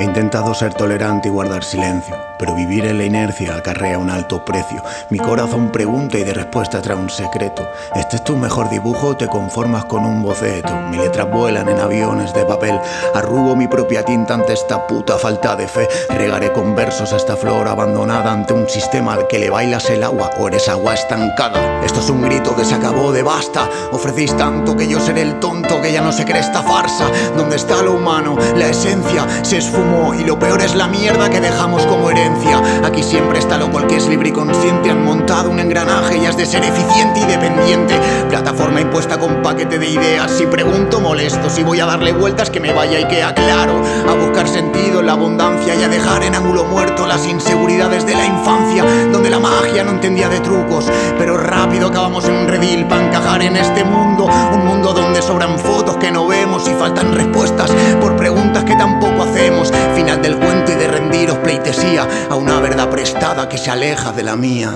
He intentado ser tolerante y guardar silencio, pero vivir en la inercia acarrea un alto precio. Mi corazón pregunta y de respuesta trae un secreto. ¿Este es tu mejor dibujo o te conformas con un boceto? Mis letras vuelan en aviones de papel. Arrugo mi propia tinta ante esta puta falta de fe. Regaré con versos a esta flor abandonada ante un sistema al que le bailas el agua o eres agua estancada. Esto es un grito que se acabó de basta. Ofrecéis tanto que yo seré el tonto que ya no se cree esta farsa. ¿Dónde está lo humano? La esencia se esfuma. Y lo peor es la mierda que dejamos como herencia. Aquí siempre está loco el que es libre y consciente. Han montado un engranaje y has de ser eficiente y dependiente. Plataforma impuesta con paquete de ideas. Si pregunto molesto, si voy a darle vueltas que me vaya y que aclaro. A buscar sentido en la abundancia y a dejar en ángulo muerto las inseguridades de la infancia, donde la magia no entendía de trucos, pero rápido acabamos en un redil para encajar en este mundo. Un mundo donde sobran fotos que no vemos y faltan respuestas por preguntas que tampoco hacemos. Final del cuento y de rendiros pleitesía a una verdad prestada que se aleja de la mía.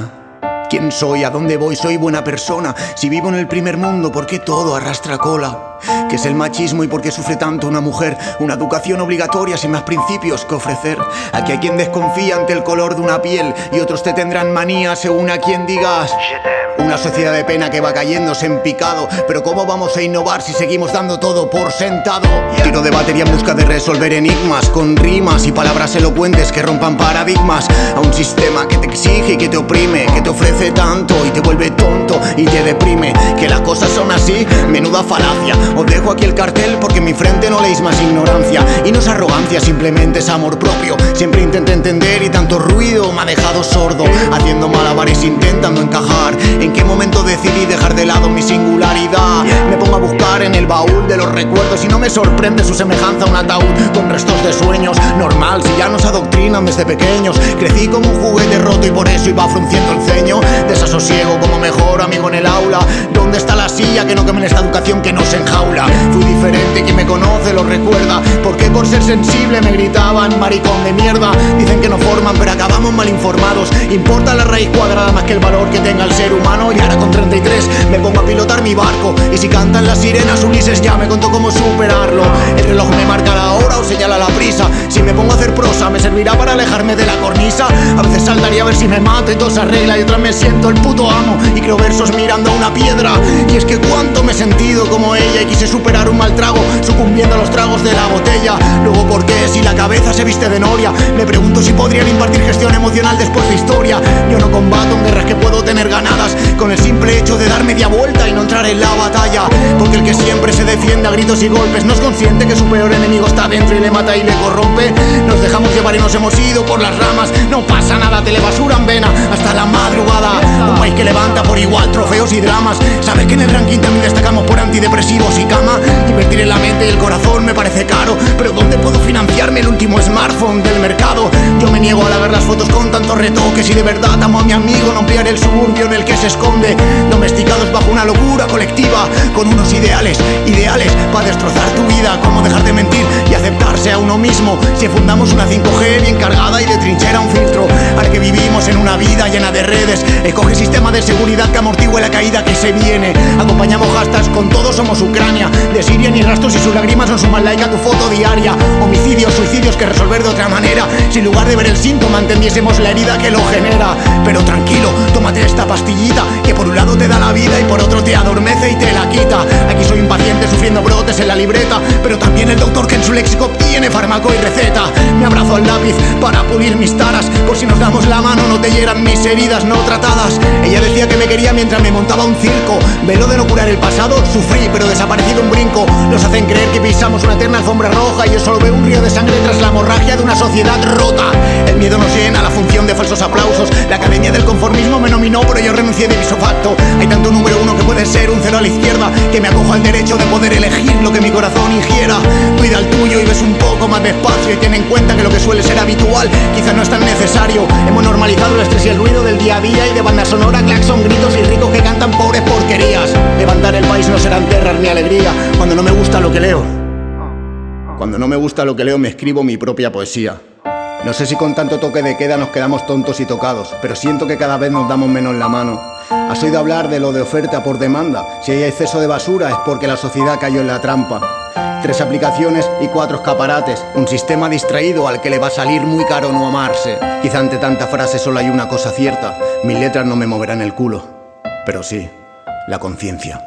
¿Quién soy? ¿A dónde voy? ¿Soy buena persona? Si vivo en el primer mundo, ¿por qué todo arrastra cola? ¿Qué es el machismo y por qué sufre tanto una mujer? Una educación obligatoria sin más principios que ofrecer. Aquí hay quien desconfía ante el color de una piel y otros te tendrán manía según a quien digas. Una sociedad de pena que va cayéndose en picado. Pero ¿cómo vamos a innovar si seguimos dando todo por sentado? Tiro de batería en busca de resolver enigmas con rimas y palabras elocuentes que rompan paradigmas. A un sistema que te exige y que te oprime, que te ofrece tanto y te vuelve tonto y te deprime. Que las cosas son así, menuda falacia. Os dejo aquí el cartel porque en mi frente no leéis más ignorancia. Y no es arrogancia, simplemente es amor propio. Siempre intenté entender y tanto ruido me ha dejado sordo, haciendo malabares intentando encajar. ¿En qué momento decidí dejar de lado mi singularidad? Me pongo a buscar en el baúl de los recuerdos y no me sorprende su semejanza a un ataúd con restos de sueños. Normal, si ya nos adoctrinan desde pequeños. Crecí como un juguete roto y por eso iba frunciendo el ceño. Desasosiego como mejor amigo en el aula. ¿Dónde está la silla que no queme en esta educación que nos enjaula? Fui diferente, quien me conoce lo recuerda. ¿Por qué por ser sensible me gritaban maricón de mierda? Dicen que no forman, pero acabamos mal informados. Importa la raíz cuadrada más que el valor que tenga el ser humano. Y ahora con 33 me pongo a pilotar mi barco. Y si cantan las sirenas, Ulises ya me contó cómo superarlo. El reloj me marca la hora o señala la prisa. Si me pongo a hacer prosa, me servirá para alejarme de la cornisa. A veces saltaría a ver si me mato y todo se arregla, y otras me siento el puto amo y creo versos mirando a una piedra. Y es que cuánto me he sentido como ella y quise superar un mal trago sucumbiendo a los tragos de la botella. Luego, ¿por qué si la cabeza se viste de noria? Me pregunto si podrían impartir gestión emocional después de historia. Yo no combato en guerras que puedo tener ganadas con el simple hecho de dar media vuelta y no entrar en la batalla. Porque el que siempre se defiende a gritos y golpes no es consciente que su peor enemigo está dentro y le mata y le corrompe. Nos dejamos llevar y nos hemos ido por las ramas. No pasa nada, te le basuran vena hasta la madrugada. Un país que levanta por igual trofeos y dramas. Sabes que en el ranking también destacamos por antidepresivos y cama. Invertir en la mente y el corazón me parece caro, pero ¿dónde puedo financiarme el último smartphone del mercado? Yo me niego a ver las fotos con tantos retoques. Y de verdad amo a mi amigo, no ampliaré el suburbio en el que se esconde. Domesticados bajo una locura colectiva, con unos ideales para destrozar tu vida. Como dejar de mentir y aceptarse a uno mismo si fundamos una 5G bien cargada y de trinchera un filtro. Al que vivimos en una vida llena de redes, escoge sistema de seguridad que amortigüe la caída que se viene. Acompañamos hashtags con todos somos Ucrania. De Siria ni rastros y sus lágrimas no suman like a tu foto diaria. Homicidios, suicidios que resolver de otra manera. Si en lugar de ver el síntoma entendiésemos la herida que lo genera. Pero tranquilo, tómate esta pastillita que por un lado te da la vida y por otro te adormece y te la quita. Aquí soy un paciente sufriendo brotes en la libreta, pero también el doctor que en su léxico tiene fármaco y receta. Me abrazo al lápiz para pulir mis taras, por si nos damos la mano no te hieran mis heridas no tratadas. Ella decía que me quería mientras me montaba un circo. Velo de no curar el pasado, sufrí pero desaparecido un brinco. Nos hacen creer que pisamos una eterna alfombra roja y yo solo veo un río de sangre tras la hemorragia de una sociedad rota. El miedo nos llena la función de falsos aplausos. La academia del conformismo me nominó, pero yo renuncié de viso facto. Hay tanto número uno que puede ser un cero a la izquierda, que me acojo al derecho de poder elegir lo que mi corazón ingiera. Cuida el tuyo y ves un poco más despacio, y ten en cuenta que lo que suele ser habitual quizás no es tan necesario. Hemos normalizado el estrés y el ruido del día a día y de banda sonora, claxon, gritos y ricos que cantan pobres porquerías. Levantar el país no serán guerras ni alegría. Cuando no me gusta lo que leo, me escribo mi propia poesía. No sé si con tanto toque de queda nos quedamos tontos y tocados, pero siento que cada vez nos damos menos la mano. ¿Has oído hablar de lo de oferta por demanda? Si hay exceso de basura es porque la sociedad cayó en la trampa. 3 aplicaciones y 4 escaparates. Un sistema distraído al que le va a salir muy caro no amarse. Quizá ante tanta frase solo hay una cosa cierta: mis letras no me moverán el culo, pero sí la conciencia.